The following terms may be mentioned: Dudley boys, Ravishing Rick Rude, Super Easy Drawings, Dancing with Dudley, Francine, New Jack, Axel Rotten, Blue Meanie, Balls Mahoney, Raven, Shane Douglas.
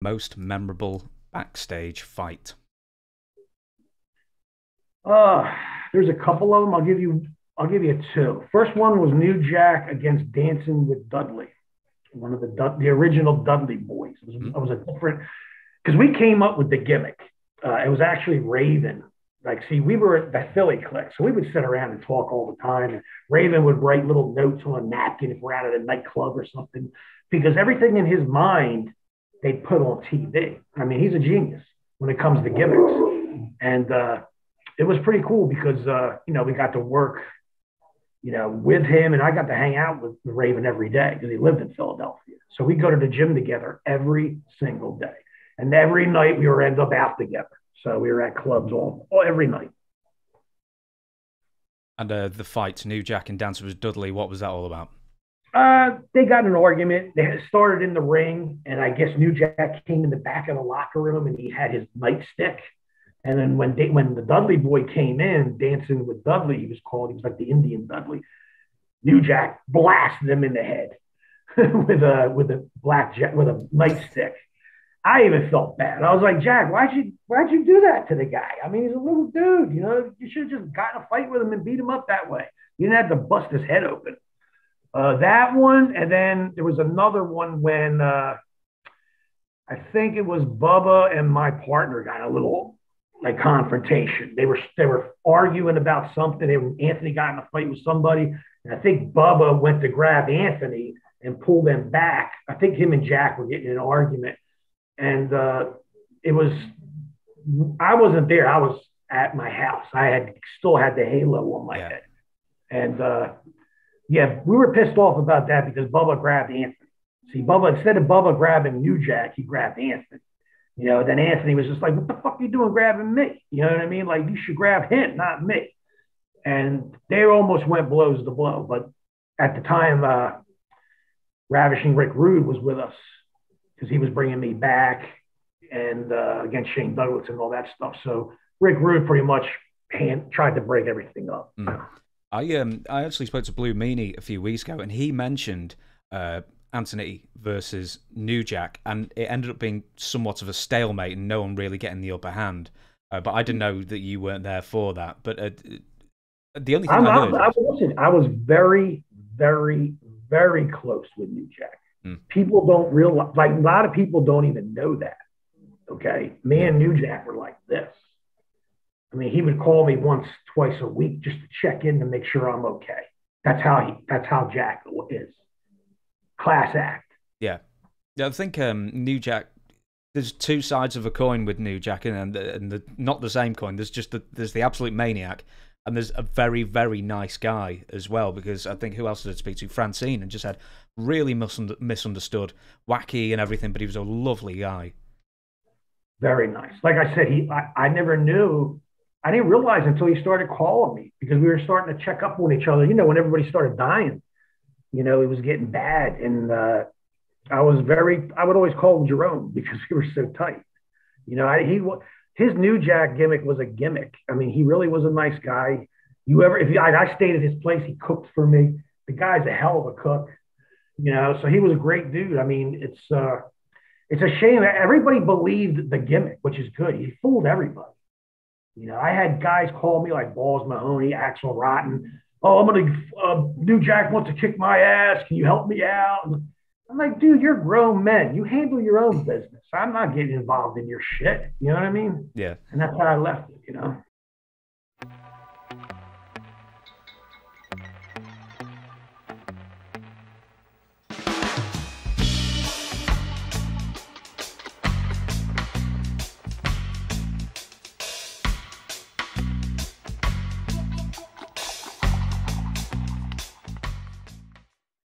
most memorable backstage fight? There's a couple of them. I'll give you two. First one was New Jack against Dancing with Dudley, one of the original Dudley boys. It was a different, because we came up with the gimmick. It was actually Raven. Like, see, we were at the Philly clique, so we would sit around and talk all the time. And Raven would write little notes on a napkin if we're out at a nightclub or something, because everything in his mind they put on TV. I mean, he's a genius when it comes to gimmicks, and it was pretty cool because you know, we got to work, you know, with him, and I got to hang out with Raven every day because he lived in Philadelphia. So we go to the gym together every single day, and every night we would end up out together. So we were at clubs all every night. And the fight, New Jack and Dancer was Dudley, what was that all about? They got in an argument. They started in the ring, and I guess New Jack came in the back of the locker room, and he had his nightstick. And then when the Dudley boy came in, Dancing with Dudley, he was called. He was like the Indian Dudley. New Jack blasted him in the head with a nightstick. I even felt bad. I was like, Jack, why'd you do that to the guy? I mean, he's a little dude, you know. You should have just gotten a fight with him and beat him up that way. You didn't have to bust his head open. That one, and then there was another one when I think it was Bubba and my partner got a little like confrontation. They were arguing about something. Anthony got in a fight with somebody, and I think Bubba went to grab Anthony and pull them back. I think him and Jack were getting in an argument. And I wasn't there. I was at my house. I still had the halo on my head. And yeah, we were pissed off about that because Bubba grabbed Anthony. See, instead of Bubba grabbing New Jack, he grabbed Anthony. You know, then Anthony was just like, what the fuck are you doing grabbing me? You know what I mean? Like, you should grab him, not me. And they almost went blows to blow. But at the time, Ravishing Rick Rude was with us, because he was bringing me back and against Shane Douglas and all that stuff. So Rick Rude pretty much tried to break everything up. Mm. I actually spoke to Blue Meanie a few weeks ago, and he mentioned Anthony versus New Jack, and it ended up being somewhat of a stalemate and no one really getting the upper hand. But I didn't know that you weren't there for that. But the only thing I was very, very, very close with New Jack. People don't realize, like, a lot of people don't even know that. Okay. Me and New Jack were like this. I mean, he would call me twice a week just to check in to make sure I'm okay. That's how Jack is. Class act. Yeah. Yeah. I think New Jack, there's two sides of a coin with New Jack, and not the same coin. There's just there's the absolute maniac, and there's a very, very nice guy as well, because I think, who else did I speak to? Francine, and just had really misunderstood, wacky and everything, but he was a lovely guy. Very nice. Like I said, I never knew. I didn't realize until he started calling me, because we were starting to check up on each other. You know, when everybody started dying, you know, it was getting bad. And I would always call him Jerome because we were so tight. You know, his New Jack gimmick was a gimmick. I mean, he really was a nice guy. I stayed at his place, he cooked for me. The guy's a hell of a cook, you know. So he was a great dude. I mean, it's a shame that everybody believed the gimmick, which is good. He fooled everybody. You know, I had guys call me like Balls Mahoney, Axel Rotten. Oh, New Jack wants to kick my ass. Can you help me out? And I'm like, dude, you're grown men. You handle your own business. I'm not getting involved in your shit. You know what I mean? Yeah. And that's how I left it, you know?